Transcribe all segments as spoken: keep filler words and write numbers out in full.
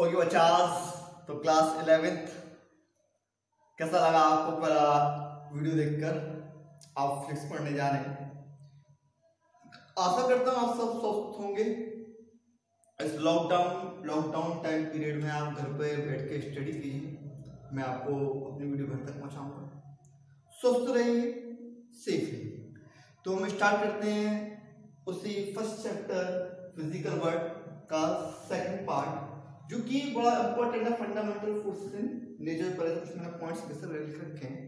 हो गया पचास। तो क्लास इलेवेंथ कैसा लगा आपको पहला वीडियो देखकर? आप फिजिक्स पढ़ने जा रहे हैं, आशा करता हूँ आप सब स्वस्थ होंगे। इस लॉकडाउन लॉकडाउन टाइम पीरियड में आप घर पर बैठ के स्टडी कीजिए। मैं आपको अपनी वीडियो घर तक पहुँचाऊँगा। स्वस्थ रहिए, सेफ रहिए। तो हम स्टार्ट करते हैं उसी फर्स्ट चैप्टर फिजिकल वर्ल्ड का सेकंड पार्ट, जो कि बड़ा इम्पोर्टेंट है। फंडामेंटल फोर्सेस इन नेचर पर कुछ मैंने पॉइंट्स जैसे लिख रखे हैं,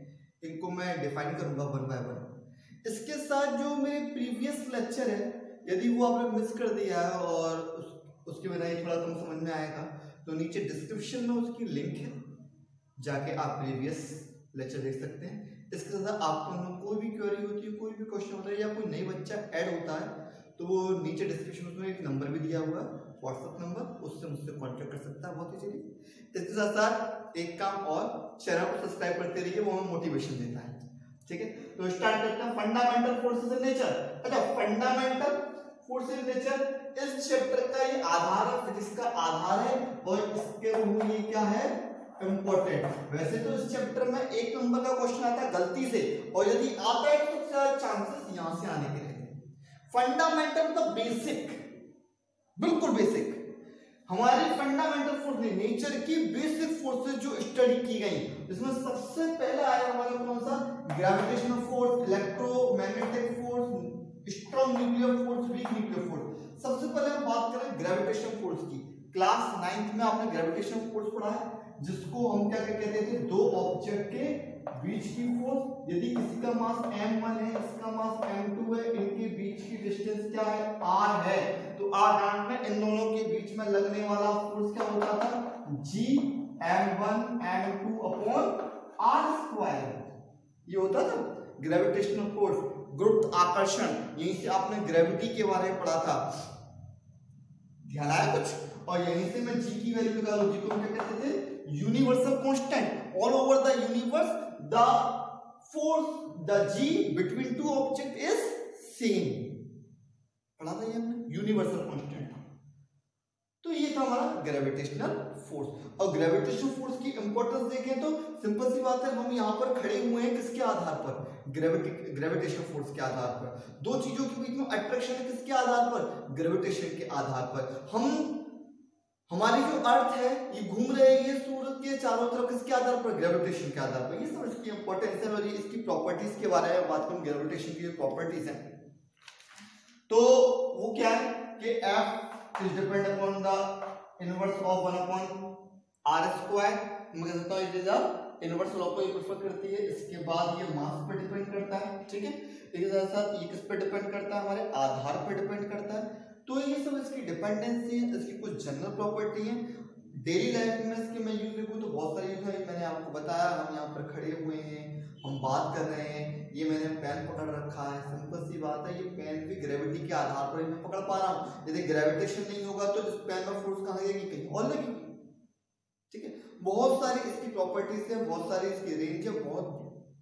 इनको मैं डिफाइन करूंगा वन बाय वन। इसके साथ जो मेरे प्रीवियस लेक्चर है, यदि वो आपने मिस कर दिया है और उस, उसके बिना ही थोड़ा कम समझ में आएगा, तो नीचे डिस्क्रिप्शन में उसकी लिंक है, जाके आप प्रीवियस लेक्चर देख सकते हैं। इसके साथ आपको कोई भी क्वेरी होती है, कोई भी क्वेश्चन होता है या कोई नई बच्चा ऐड होता है, तो वो नीचे डिस्क्रिप्शन में एक नंबर भी दिया हुआ है, व्हाट्सअप नंबर, उससे मुझसे कांटेक्ट कर सकता है बहुत इजीली। इसके साथ साथ एक काम और, चैनल को सब्सक्राइब करते रहिए, वो हमें मोटिवेशन देता है। ठीक है, तो स्टार्ट करते हैं फंडामेंटल फोर्सेस इन नेचर। अच्छा, फंडामेंटल फोर्सेस इन नेचर इस चैप्टर का ये आधार है, फिजिक्स का आधार है, और इसके थ्रू ये क्या है, इम्पोर्टेंट। वैसे तो इस चैप्टर में एक नंबर का क्वेश्चन आता है गलती से, और यदि आता है तो चांसेस यहाँ से आने के। फंडामेंटल तो बेसिक, बिल्कुल बेसिक, हमारी फंडामेंटल फोर्स नेचर की बेसिक फोर्सेस जो स्टडी की गई, इसमें सबसे पहला आया हमारा कौन सा, gravitational force, electromagnetic force, strong nuclear force, weak nuclear force. सबसे पहले हम बात करें ग्रेविटेशनल फोर्स की। क्लास नाइन्थ में आपने ग्रेविटेशनल फोर्स पढ़ा है, जिसको हम क्या कहते थे, दो ऑब्जेक्ट के बीच की फोर्स। यदि इसका मास एम वन है, इसका मास एम टू है, इनके बीच की डिस्टेंस क्या है, आर है, तो आर डॉट में इन दोनों के बीच में लगने वाला फोर्स क्या होता था, G M one M two upon R square, ये होता था ग्रेविटेशनल फोर्स। गुरुत्वाकर्षण, यहीं से आपने ग्रेविटी के बारे में पढ़ा था, ध्यान आया कुछ? और यहीं से मैं जी की वैल्यू निकालू, जी को क्या कहते थे, universal constant all over the universe, the force the g between two object is same, पढ़ा था ये हमने, universal constant। तो ये था हमारा gravitational force। और gravitational force की importance देखें तो सिंपल सी बात है, हम यहाँ पर खड़े हुए हैं किसके आधार पर, ग्रेविटी ग्रेविटेशनल फोर्स के आधार पर। दो चीजों के बीच में अट्रैक्शन है किसके आधार पर, ग्रेविटेशन के आधार पर। हम हमारी जो अर्थ है ये घूम रहे हैं, ये सूरज के चारों तरफ किसके आधार पर, ग्रेविटेशन के आधार पर। ये सब इसकी इंपॉर्टेंस है और इसकी प्रॉपर्टीज के बारे में बात करूं, ग्रेविटेशन की प्रॉपर्टीज हैं, तो वो क्या है कि F is depend upon the inverse of one upon R square. मैं कहता हूं it is the inverse law को ये प्रेफर करती है। इसके बाद ये मास पर डिपेंड करता है, ठीक है, लेकिन साथ साथ ये किस पे डिपेंड करता है, हमारे आधार पे डिपेंड करता है। तो ये सब इसकी डिपेंडेंसी है, इसकी कुछ जनरल प्रॉपर्टी है। डेली लाइफ में इसके मैं यूज देखूँ तो बहुत सारे यूज है, मैंने आपको बताया। हम यहाँ पर खड़े हुए हैं, हम बात कर रहे हैं, ये मैंने पेन पकड़ रखा है, सिंपल सी बात है, ये पेन भी ग्रेविटी के आधार पर मैं पकड़ पा रहा हूँ। यदि ग्रेविटेशन नहीं होगा तो इस पेन में फोर्स कहाँ लगेगी, कहीं और लगेगी। ठीक है, बहुत सारी इसकी प्रॉपर्टीज है, बहुत सारी इसकी रेंज है, बहुत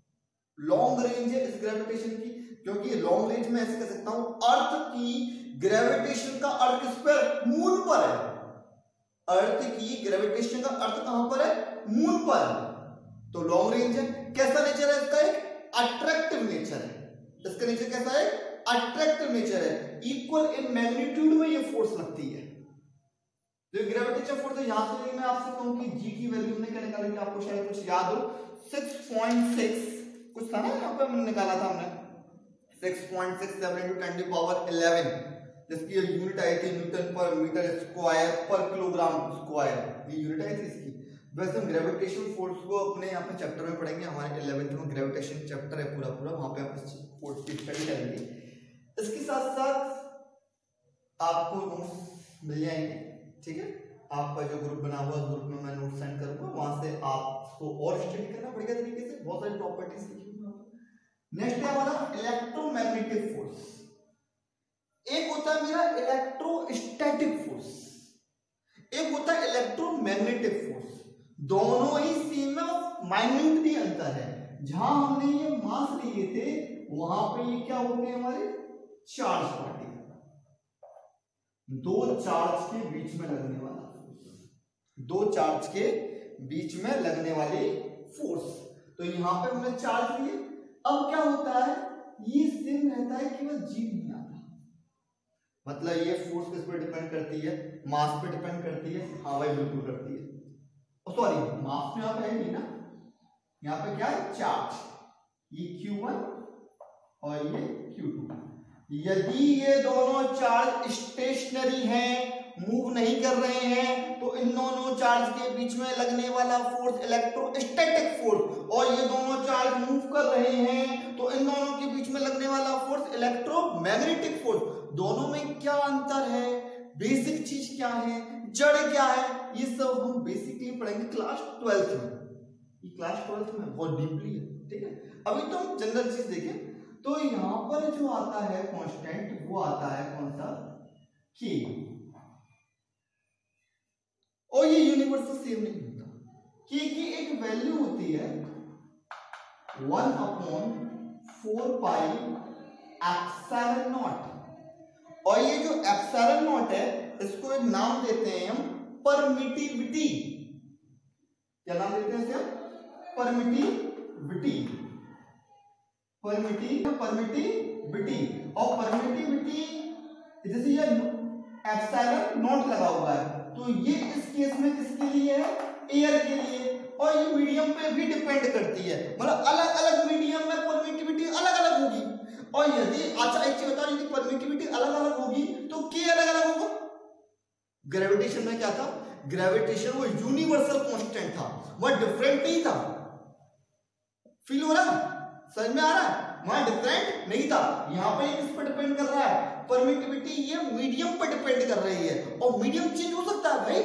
लॉन्ग रेंज है इस ग्रेविटेशन की, क्योंकि लॉन्ग रेंज में ऐसे कह सकता हूँ, अर्थ की ग्रेविटेशन का अर्थ किस पर, मून पर है। अर्थ की ग्रेविटेशन का अर्थ कहां पर है, मून पर है। तो लॉन्ग रेंज है। कैसा नेचर है इसका, एक अट्रैक्टिव नेचर है। इसका नेचर कैसा है, अट्रैक्टिव नेचर है। इक्वल इन मैग्नीट्यूड में ये फोर्स लगती है, जो ग्रेविटेशन फोर्स है। यहां से मैं आपसे कहूं कि जी की वैल्यू हमने क्या निकाली, आपको शायद कुछ याद हो, सिक्स पॉइंट सिक्स कुछ था ना, यहाँ पर हमने निकाला था, हमने six point six seven into ten to power eleven, जिसकी ये यूनिट आई थी न्यूटन पर मीटर स्क्वायर पर किलोग्राम स्क्वायर, ये यूनिट आई थी इसकी। वैसे हम ग्रेविटेशन फोर्स को अपने यहाँ पे चैप्टर में पढ़ेंगे, हमारे इलेवेंथ में ग्रेविटेशन चैप्टर है पूरा पूरा, वहाँ पे आप फोर्स की स्टडी करेंगे। इसके साथ साथ आपको नोट्स मिल जाएंगे, ठीक है, आपका जो ग्रुप बना हुआ, ग्रुप में मैं नोट सेंड करूँगा, वहाँ से आपको और स्टडी करना बढ़िया तरीके से, बहुत सारी प्रॉपर्टीज सीखी। नेक्स्ट है हमारा इलेक्ट्रोमैग्नेटिक फोर्स। एक होता है मेरा इलेक्ट्रोस्टैटिक फोर्स, एक होता है इलेक्ट्रोमैग्नेटिक फोर्स। दोनों ही सीमा माइन्यूटली अंतर है। जहां हमने ये मास लिए थे, वहां पे ये क्या होते हैं, हमारे चार्ज पार्टिकल, दो चार्ज के बीच में लगने वाला फोर्स। दो चार्ज के बीच में लगने वाली फोर्स। तो यहाँ पे हमने चार्ज लिए। अब क्या होता है, ये सेम रहता है, केवल जी नहीं आता। मतलब ये फोर्स किस पर डिपेंड करती है, मास पे डिपेंड करती है, हवाई बिल्कुल करती है, सॉरी मास यहाँ पे है नहीं ना, यहाँ पे क्या है चार्ज, ये क्यू वन और ये क्यू टू। यदि ये दोनों चार्ज स्टेशनरी हैं, मूव नहीं कर रहे हैं, तो इन दोनों चार्ज के बीच में लगने वाला फोर्स इलेक्ट्रोस्टैटिक फोर्स, और ये दोनों चार्ज मूव कर रहे हैं तो इन दोनों के बीच में लगने वाला फोर्स इलेक्ट्रोमैग्नेटिक फोर्स। दोनों में क्या अंतर है, बेसिक चीज क्या है, जड़ क्या है, ये सब हम बेसिकली पढ़ेंगे क्लास ट्वेल्थ में। ये क्लास ट्वेल्थ में बहुत डीपली है, ठीक है। अभी तो हम जनरल चीज देखें। तो यहाँ पर जो आता है कांस्टेंट, वो आता है कौन सा, के। और ये यूनिवर्सल सेम नहीं होता। के की एक वैल्यू होती है one upon four pi epsilon naught. और ये जो एप्सिलॉन नॉट है, इसको एक नाम देते हैं हम परमिटिविटी। क्या नाम देते हैं इसे, परमिटिविटी। परमिटिविटी परमिटिविटी और परमिटिविटी जैसे ये एप्सिलॉन नॉट लगा हुआ है, तो ये इस केस में किसके लिए है, एयर के लिए। और ये मीडियम पे भी डिपेंड करती है, मतलब अलग अलग मीडियम में परमिटिविटी अलग अलग होगी। और यदि अच्छा एक चीज बताओ, यदि परमिटिविटी अलग अलग होगी तो के अलग अलग होगा। ग्रेविटेशन में क्या था, ग्रेविटेशन वो यूनिवर्सल कांस्टेंट था, वह डिफरेंट नहीं था। फील हो रहा, समझ में आ रहा है, वहां डिफरेंट नहीं था। यहाँ पे किस पर डिपेंड कर रहा है, परमिटिविटी ये मीडियम पर डिपेंड कर रही है। और मीडियम चेंज हो सकता है भाई,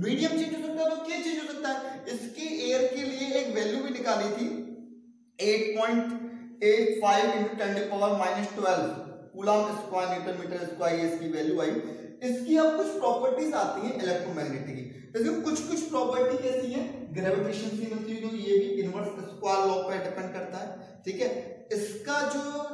मीडियम चेंज हो सकता है तो क्या चेंज हो सकता है। इसकी एयर के लिए एक वैल्यू भी निकाली थी आठ पॉइंट आठ पाँच into ten to the power minus twelve coulomb square newton metre square, इसकी वैल्यू आई। इसकी अब कुछ प्रॉपर्टीज आती हैं इलेक्ट्रोमैग्नेटिक की। तो कुछ कुछ प्रॉपर्टी कैसी है, ग्रेविटेशन से मिलती है, तो ये भी इनवर्स स्क्वायर लॉ पर डिपेंड करता है, ठीक है। इसका जो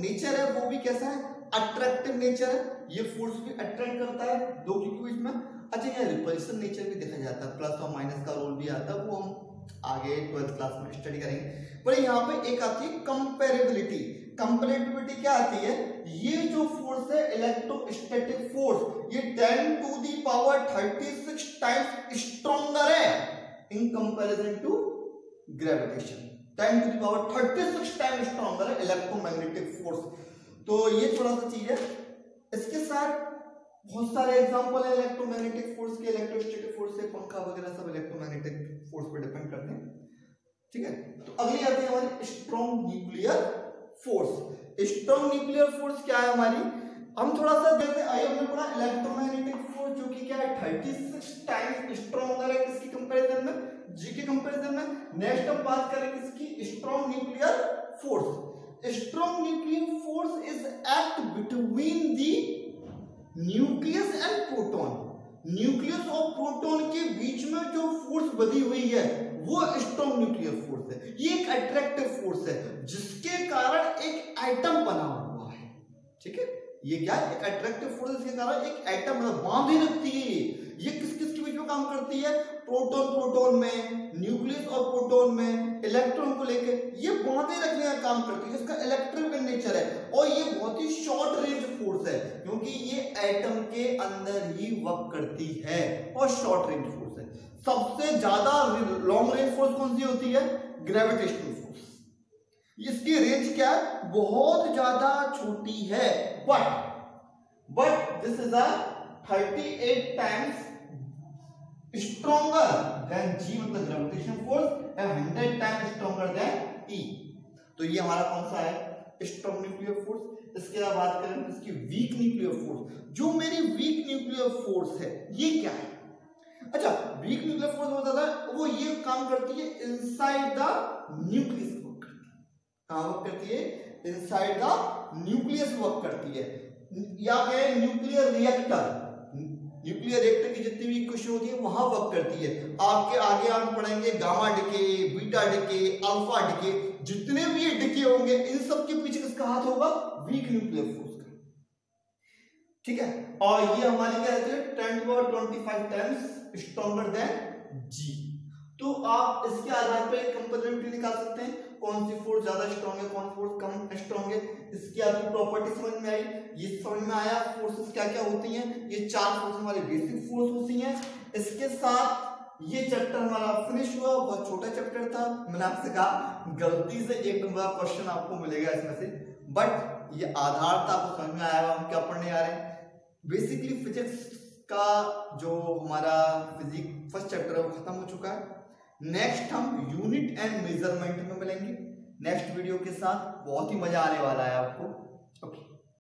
नेचर है वो भी कैसा है, अट्रैक्टिव नेचर है, ये फोर्स भी अट्रैक्ट करता है दो के बीच में। अच्छा यहाँ रिपल्शन नेचर भी देखा जाता है, प्लस और माइनस का रोल भी आता है, वो हम आगे ट्वेल्थ क्लास में स्टडी करेंगे। पर यहाँ पे एक आती है कंपेरेबिलिटी। कंपेरेबिलिटी क्या आती है, ये जो फोर्स है इलेक्ट्रोस्टैटिक फोर्स, ये ten to the power thirty six times stronger है in comparison to gravitation. Ten to the power thirty six times stronger है इलेक्ट्रोमैग्नेटिक फोर्स। तो ये थोड़ा सा चीज है। इसके साथ बहुत सारे एग्जांपल है इलेक्ट्रोमैग्नेटिक फोर्स के, इलेक्ट्रोस्टैटिक फोर्स से, पंखा वगैरह सब इलेक्ट्रोमैग्नेटिक फोर्स पर डिपेंड करते हैं, ठीक है। तो अगली आती है हमारी strong nuclear force. Strong nuclear force क्या है हमारी, हम थोड़ा सा देखते हैं। आइए हमने पढ़ा इलेक्ट्रोमैग्नेटिक फोर्स जो कि क्या है थर्टी सिक्स टाइम्स स्ट्रॉन्गर है किसकी कंपैरिजन में, जी के कंपैरिजन में। नेक्स्ट हम बात करेंगे इसकी strong nuclear force. Strong nuclear force is act between the nucleus and proton. Nucleus और प्रोटॉन के बीच में जो फोर्स बनी हुई है वो स्ट्रॉन्ग न्यूक्लियर फोर्स है। ये एक अट्रैक्टिव फोर्स है जिसके कारण एक एटम बना हुआ है, ठीक है। ये क्या है, एक अट्रैक्टिव फोर्स, जिसके कारण एक एटम बांधी रखती है। ये किस किस के बीच में काम करती है, प्रोटॉन प्रोटॉन में, न्यूक्लियस और प्रोटॉन में, इलेक्ट्रॉन को लेके ये बांधे रखने का काम करती है। इसका इलेक्ट्रिक नेचर है और ये बहुत ही शॉर्ट रेंज फोर्स है, क्योंकि ये एटम के अंदर ही वर्क करती है और शॉर्ट रेंज फोर्स है। सबसे ज्यादा लॉन्ग रेंज फोर्स कौन सी होती है, ग्रेविटेशनल फोर्स। इसकी रेंज क्या है, बहुत ज्यादा छोटी है। But but this is a thirty eight times stronger than G मतलब gravitation force, and hundred times stronger than E। तो ये हमारा कौन सा है, स्ट्रॉन्ग न्यूक्लियर फोर्स। इसके अलावा बात करें इसकी वीक न्यूक्लियर फोर्स। जो मेरी वीक न्यूक्लियर फोर्स है ये क्या है, अच्छा वीक न्यूक्लियर फोर्स होता था वो ये काम करती है इनसाइड द न्यूक्लियस, काम करती है इनसाइड द न्यूक्लियस वर्क करती है, या कहें न्यूक्लियर रिएक्टर। न्यूक्लियर रिएक्टर की जितनी भी क्वेश्चन होती है वहां वर्क करती है। आपके आगे आप पढ़ेंगे gamma decay, beta decay, alpha decay, जितने भी ये डिके होंगे इन सब के पीछे किसका हाथ होगा, वीक न्यूक्लियर फोर्स का। ठीक है। और ये हमारी क्या रहती है ten power twenty five times stronger than G. तो आप इसके आधार पर कंपैरिजन निकाल सकते हैं कौन सी फोर्स ज्यादा स्ट्रॉन्ग है कौन फोर्स कम स्ट्रॉन्ग है। इसकी आपको प्रॉपर्टी समझ में आई, ये समझ में आया फोर्सेस क्या क्या होती हैं। ये चार फोर्स हमारी बेसिक फोर्स होती हैं। इसके साथ ये चैप्टर हमारा फिनिश हुआ। बहुत छोटा चैप्टर था, मैंने आपसे कहा गलती से एक नंबर का क्वेश्चन आपको मिलेगा इसमें से, बट ये आधार था आपको समझ में आया हम क्या पढ़ने आ रहे हैं। बेसिकली फिजिक्स का जो हमारा फिजिक्स फर्स्ट चैप्टर है वो खत्म हो चुका है। नेक्स्ट हम यूनिट एंड मेजरमेंट में मिलेंगे नेक्स्ट वीडियो के साथ, बहुत ही मजा आने वाला है आपको।